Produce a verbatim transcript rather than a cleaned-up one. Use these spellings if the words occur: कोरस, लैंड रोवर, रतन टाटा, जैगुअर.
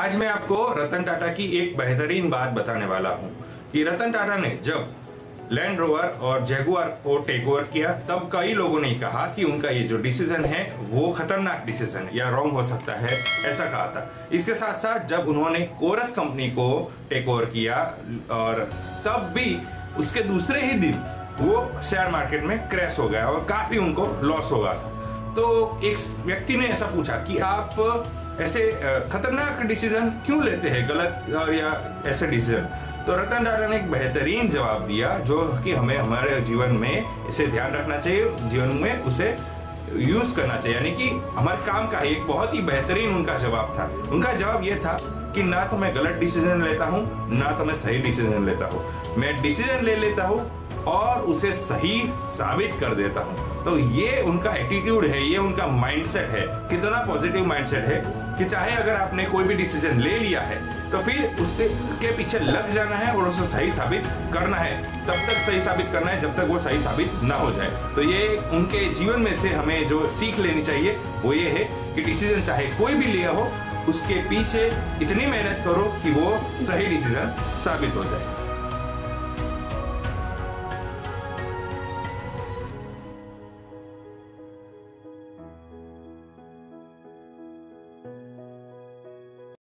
आज मैं आपको रतन टाटा की एक बेहतरीन बात बताने वाला हूं कि रतन टाटा ने जब लैंड रोवर और जैगुअर को टेक ओवर किया तब कई लोगों ने कहा कि उनका ये जो डिसीजन है वो खतरनाक डिसीजन है या रॉन्ग हो सकता है, ऐसा कहा था। इसके साथ साथ जब उन्होंने कोरस कंपनी को टेक ओवर किया और तब भी उसके दूसरे ही दिन वो शेयर मार्केट में क्रैश हो गया और काफी उनको लॉस हो गया था। तो एक व्यक्ति ने ऐसा पूछा कि आप ऐसे खतरनाक डिसीजन क्यों लेते हैं, गलत या ऐसे डिसीजन। तो रतन टाटा ने एक बेहतरीन जवाब दिया जो कि हमें हमारे जीवन में इसे ध्यान रखना चाहिए, जीवन में उसे यूज करना चाहिए, यानी कि हमारे काम का एक बहुत ही बेहतरीन उनका जवाब था। उनका जवाब यह था कि ना तो मैं गलत डिसीजन लेता हूँ ना तो मैं सही डिसीजन लेता हूँ, मैं डिसीजन ले लेता हूँ और उसे सही साबित कर देता हूं। तो ये उनका एटीट्यूड है, ये उनका माइंडसेट है। कितना पॉजिटिव माइंडसेट है कि चाहे अगर आपने कोई भी डिसीजन ले लिया है तो फिर उससे के पीछे लग जाना है और उसे सही साबित करना है, तब तक सही साबित करना है जब तक वो सही साबित ना हो जाए। तो ये उनके जीवन में से हमें जो सीख लेनी चाहिए वो ये है कि डिसीजन चाहे कोई भी लिया हो उसके पीछे इतनी मेहनत करो कि वो सही डिसीजन साबित हो जाए।